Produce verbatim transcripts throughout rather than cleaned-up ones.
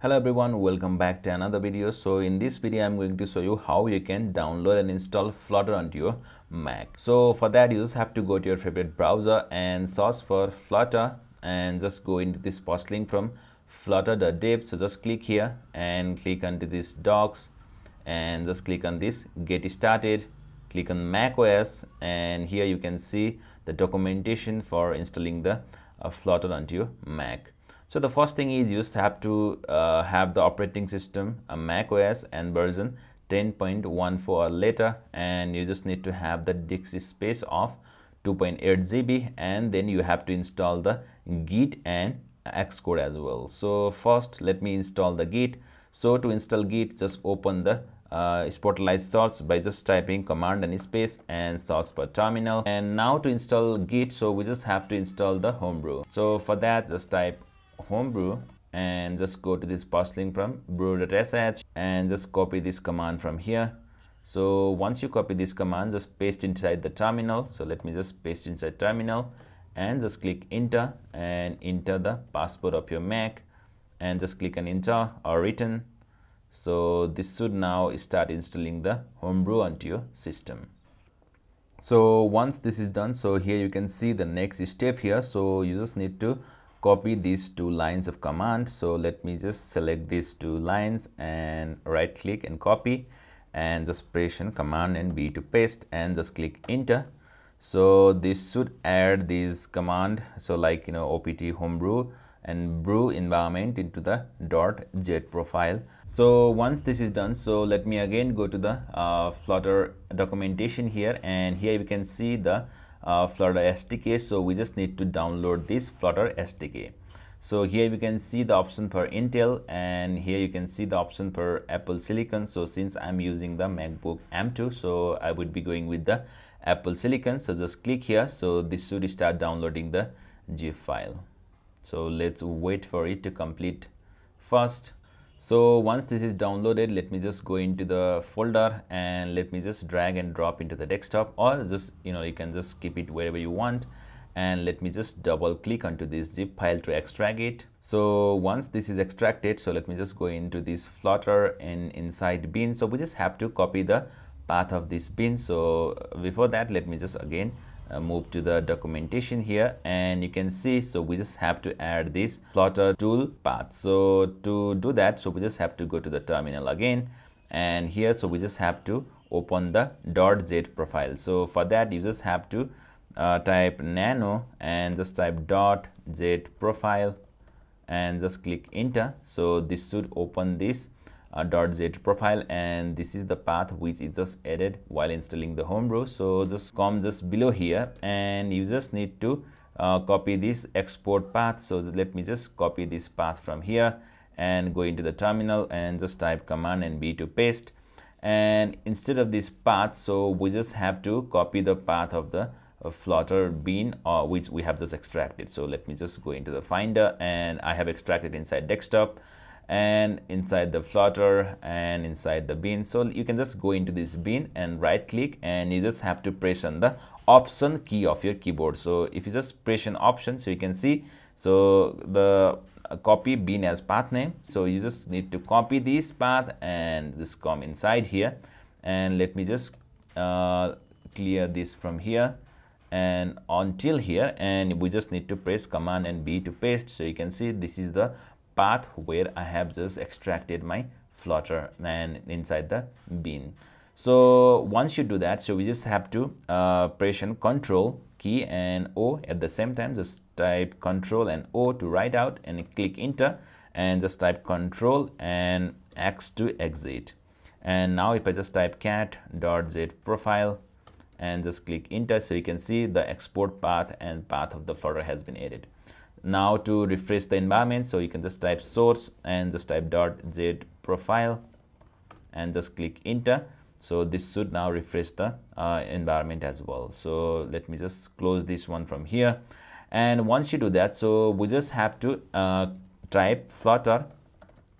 Hello everyone, welcome back to another video. So in this video I'm going to show you how you can download and install Flutter onto your Mac. So for that you just have to go to your favorite browser and search for Flutter and just go into this post link from flutter dot dev. So just click here and click onto this docs and just click on this get started, click on macOS, and here you can see the documentation for installing the uh, Flutter onto your Mac. So the first thing is you just have to uh, have the operating system, a macOS and version ten point one four or later, and you just need to have the disk space of two point eight gigabytes, and then you have to install the Git and Xcode as well. So first let me install the Git. So to install Git, just open the uh, spotlight search by just typing command and space and search per terminal. And now to install Git, so we just have to install the Homebrew. So for that just type Homebrew and just go to this post link from brew dot s h and just copy this command from here. So once you copy this command, just paste inside the terminal. So let me just paste inside terminal and just click enter and enter the password of your Mac and just click on enter or return. So this should now start installing the Homebrew onto your system. So once this is done, so here you can see the next step here. So you just need to copy these two lines of command. So let me just select these two lines and right click and copy and just press on command and B to paste and just click enter. So this should add these command, so like you know opt homebrew and brew environment into the .jet profile. So once this is done, so let me again go to the uh, Flutter documentation here, and here you can see the Uh, Flutter S D K. So we just need to download this Flutter S D K. So here you can see the option for Intel, and here you can see the option for Apple Silicon. So since I'm using the MacBook M two, so I would be going with the Apple Silicon. So just click here. So this should start downloading the zip file. So let's wait for it to complete first. So once this is downloaded, let me just go into the folder and let me just drag and drop into the desktop, or just you know you can just keep it wherever you want. And let me just double click onto this zip file to extract it. So once this is extracted, so let me just go into this Flutter and inside bin. So we just have to copy the path of this bin. So before that, let me just again Uh, move to the documentation here, and you can see so we just have to add this Flutter tool path. So to do that, so we just have to go to the terminal again, and here so we just have to open the .jet profile. So for that you just have to uh, type nano and just type .jet profile and just click enter. So this should open this .jet profile, and this is the path which is just added while installing the Homebrew. So just come just below here, and you just need to uh, copy this export path. So let me just copy this path from here and go into the terminal and just type command and B to paste. And instead of this path, so we just have to copy the path of the uh, Flutter bean uh, which we have just extracted. So let me just go into the Finder, and I have extracted inside desktop and inside the Flutter and inside the bin. So you can just go into this bin and right click, and you just have to press on the option key of your keyboard. So if you just press on option, so you can see so the uh, copy bin as path name. So you just need to copy this path and just come inside here, and let me just uh, clear this from here and until here, and we just need to press command and B to paste. So you can see this is the path where I have just extracted my Flutter and inside the bin. So once you do that, so we just have to uh, press on control key and O at the same time. Just type control and O to write out and click enter, and just type control and X to exit. And now if I just type cat .jet profile and just click enter, so you can see the export path and path of the Flutter has been added. Now to refresh the environment, so you can just type source and just type .jet profile and just click enter. So this should now refresh the uh, environment as well. So let me just close this one from here, and once you do that, so we just have to uh, type Flutter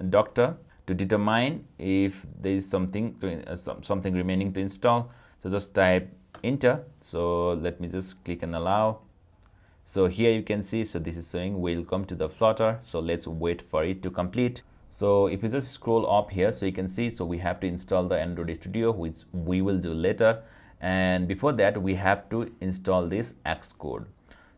doctor to determine if there is something to, uh, some, something remaining to install. So just type enter. So let me just click and allow. So here you can see, so this is saying welcome to the Flutter. So let's wait for it to complete. So if you just scroll up here, so you can see, so we have to install the Android Studio, which we will do later. And before that, we have to install this Xcode.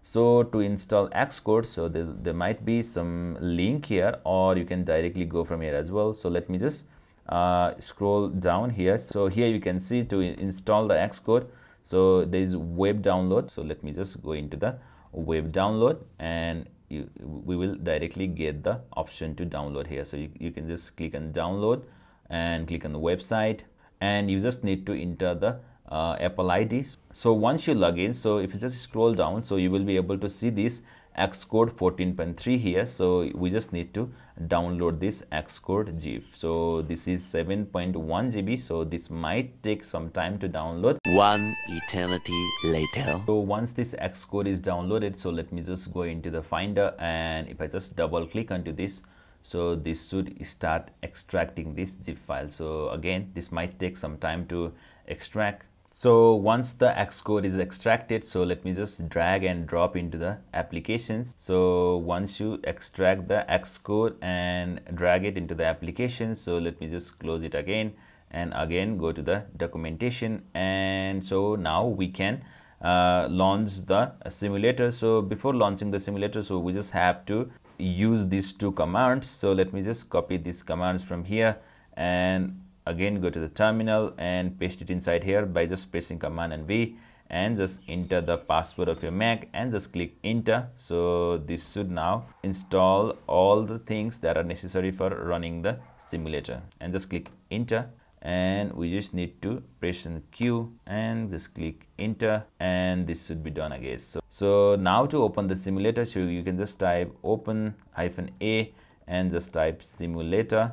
So to install Xcode, so there, there might be some link here, or you can directly go from here as well. So let me just uh, scroll down here. So here you can see to install the Xcode. So there is web download. So let me just go into the web download, and you, we will directly get the option to download here. So you, you can just click on download and click on the website, and you just need to enter the uh, Apple I D. So once you log in, so if you just scroll down, so you will be able to see this Xcode fourteen point three here. So we just need to download this Xcode GIF. So this is seven point one G B. So this might take some time to download. One eternity later. So once this Xcode is downloaded, so let me just go into the Finder, and if I just double click onto this, so this should start extracting this GIF file. So again, this might take some time to extract. So once the Xcode is extracted, so let me just drag and drop into the applications. So once you extract the Xcode and drag it into the application, so let me just close it again, and again go to the documentation. And so now we can uh, launch the simulator. So before launching the simulator, so we just have to use these two commands. So let me just copy these commands from here, and again go to the terminal and paste it inside here by just pressing command and V, and just enter the password of your Mac and just click enter. So this should now install all the things that are necessary for running the simulator, and just click enter. And we just need to press on Q and just click enter, and this should be done again. So, so now to open the simulator, so you can just type open hyphen A and just type simulator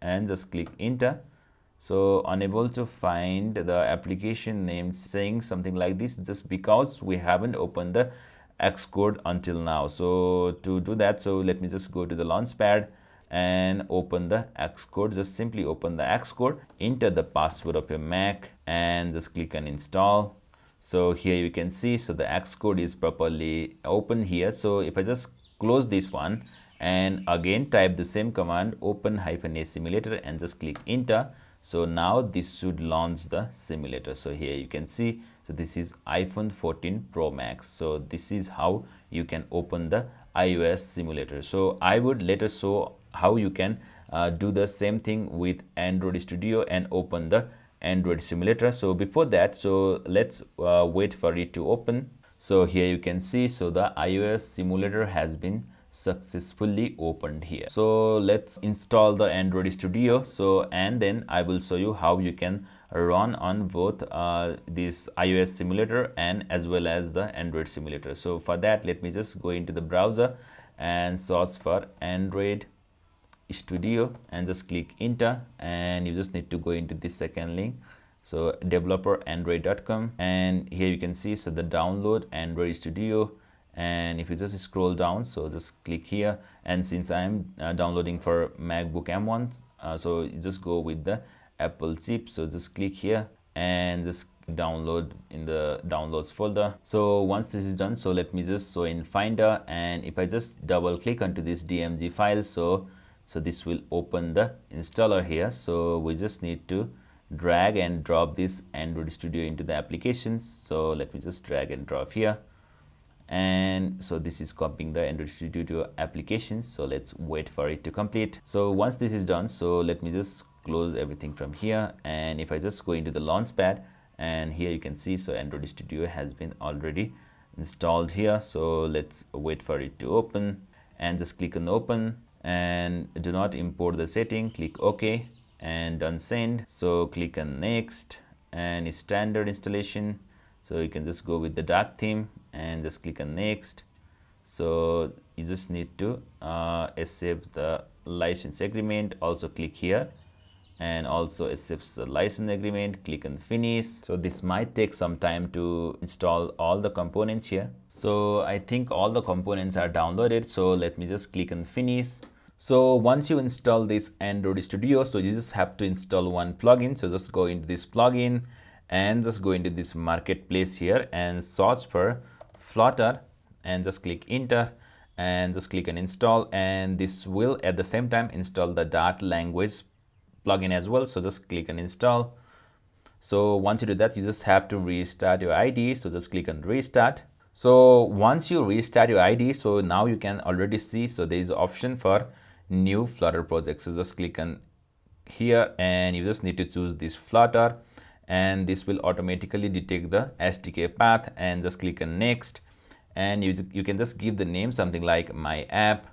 and just click enter. So unable to find the application name, saying something like this, just because we haven't opened the Xcode until now. So to do that, so let me just go to the launchpad and open the Xcode. Just simply open the Xcode, enter the password of your Mac, and just click on install. So here you can see, so the Xcode is properly open here. So if I just close this one and again type the same command open hyphen A simulator and just click enter. So now this should launch the simulator. So here you can see, so this is iPhone fourteen Pro Max. So this is how you can open the iOS simulator. So I would later show how you can uh, do the same thing with Android Studio and open the Android simulator. So before that, so let's uh, wait for it to open. So here you can see, so the iOS simulator has been successfully opened here. So let's install the Android Studio. So and then I will show you how you can run on both uh, this iOS simulator and as well as the Android simulator. So for that, let me just go into the browser and search for Android Studio and just click enter, and you just need to go into this second link, so developer android dot com, and here you can see, so the download Android Studio. And if you just scroll down, so just click here, and since I'm uh, downloading for MacBook M one, uh, so you just go with the Apple chip, so just click here and just download in the downloads folder. So once this is done, so let me just show in Finder, and if I just double click onto this D M G file, so so this will open the installer here. So we just need to drag and drop this Android Studio into the applications. So let me just drag and drop here, and so this is copying the Android Studio applications. So let's wait for it to complete. So once this is done, so let me just close everything from here, and if I just go into the launchpad, and here you can see, so Android Studio has been already installed here. So let's wait for it to open, and just click on open, and do not import the setting, click OK, and done send. So click on next, and standard installation. So you can just go with the dark theme and just click on next. So you just need to uh, accept the license agreement, also click here, and also accepts the license agreement, click on finish. So this might take some time to install all the components here. So I think all the components are downloaded, so let me just click on finish. So once you install this Android Studio, so you just have to install one plugin. So just go into this plugin and just go into this marketplace here and search for Flutter and just click enter, and just click on install, and this will at the same time install the Dart language plugin as well. So just click on install. So once you do that, you just have to restart your I D E. So just click on restart. So once you restart your I D E, so now you can already see, so there is an option for new Flutter project. So just click on here and you just need to choose this Flutter, and this will automatically detect the S D K path, and just click on next. And you, you can just give the name something like my app,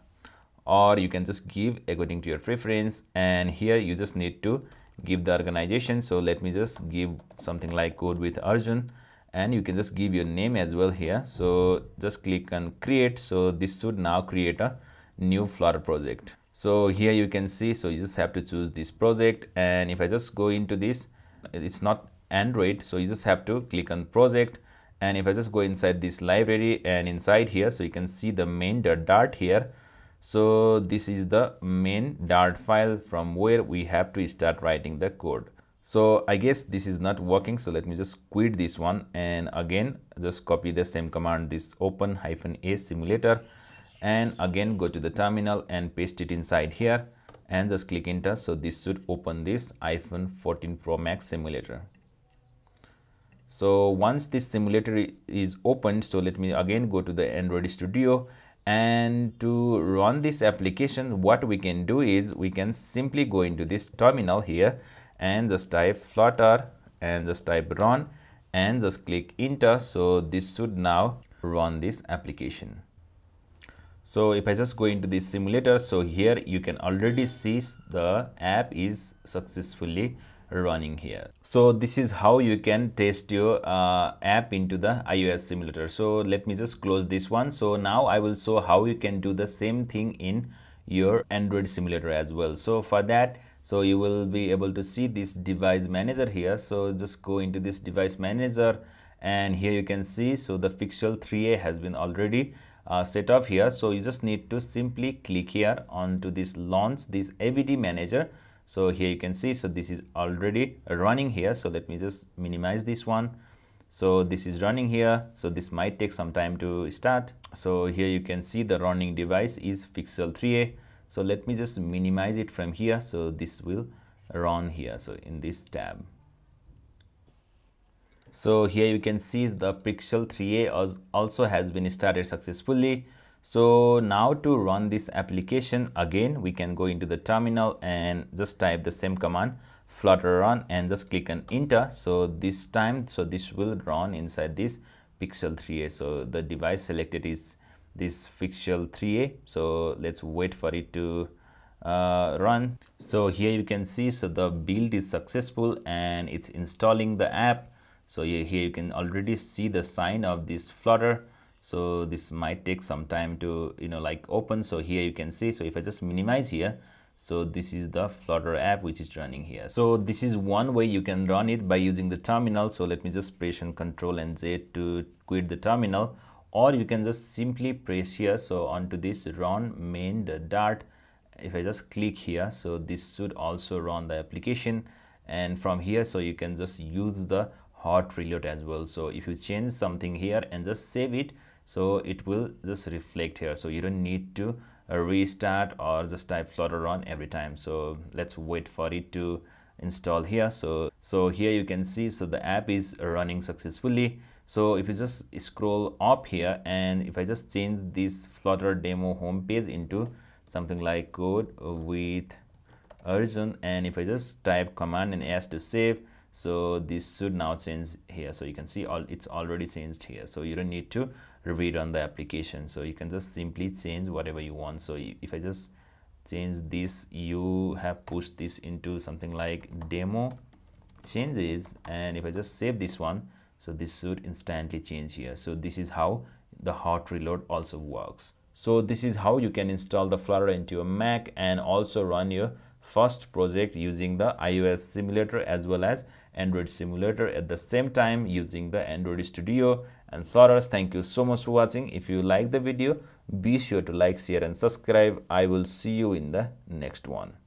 or you can just give according to your preference. And here you just need to give the organization. So let me just give something like Code with Arjun, and you can just give your name as well here. So just click on create. So this should now create a new Flutter project. So here you can see, so you just have to choose this project. And if I just go into this, it's not Android. So you just have to click on project. And if I just go inside this library and inside here, so you can see the main.dart here. So this is the main Dart file from where we have to start writing the code. So I guess this is not working. So let me just quit this one. And again, just copy the same command, this open hyphen a simulator. And again, go to the terminal and paste it inside here and just click enter. So this should open this iPhone fourteen Pro Max simulator. So once this simulator is opened, so let me again go to the Android Studio, and to run this application, what we can do is we can simply go into this terminal here and just type Flutter and just type run and just click enter. So this should now run this application. So if I just go into this simulator, so here you can already see the app is successfully running here. So this is how you can test your uh, app into the iOS simulator. So let me just close this one. So now I will show how you can do the same thing in your Android simulator as well. So for that, so you will be able to see this device manager here. So just go into this device manager, and here you can see, so the Pixel three A has been already uh, set up here. So you just need to simply click here onto this launch this A V D manager. So here you can see, so this is already running here. So let me just minimize this one. So this is running here. So this might take some time to start. So here you can see the running device is Pixel three A. So let me just minimize it from here. So this will run here. So in this tab. So here you can see the Pixel three A also has been started successfully. So now to run this application, again, we can go into the terminal and just type the same command, Flutter run, and just click on enter. So this time, so this will run inside this Pixel three A. So the device selected is this Pixel three A. So let's wait for it to uh, run. So here you can see, so the build is successful and it's installing the app. So here you can already see the sign of this Flutter. So this might take some time to, you know, like open. So here you can see, so if I just minimize here, so this is the Flutter app which is running here. So this is one way you can run it by using the terminal. So let me just press on Control and Z to quit the terminal, or you can just simply press here. So onto this run main.dart, if I just click here, so this should also run the application. And from here, so you can just use the hot reload as well. So if you change something here and just save it, so it will just reflect here. So you don't need to restart or just type Flutter run every time. So let's wait for it to install here. So, so here you can see, so the app is running successfully. So if you just scroll up here, and if I just change this Flutter demo homepage into something like Code with Arjun, and if I just type command and S to save, so this should now change here. So you can see all it's already changed here. So you don't need to rerun the application. So you can just simply change whatever you want. So if I just change this, you have pushed this into something like demo changes. And if I just save this one, so this should instantly change here. So this is how the hot reload also works. So this is how you can install the Flutter into your Mac and also run your first project using the iOS simulator as well as Android simulator at the same time using the Android Studio and Flutter. Thank you so much for watching. If you like the video, be sure to like, share and subscribe. I will see you in the next one.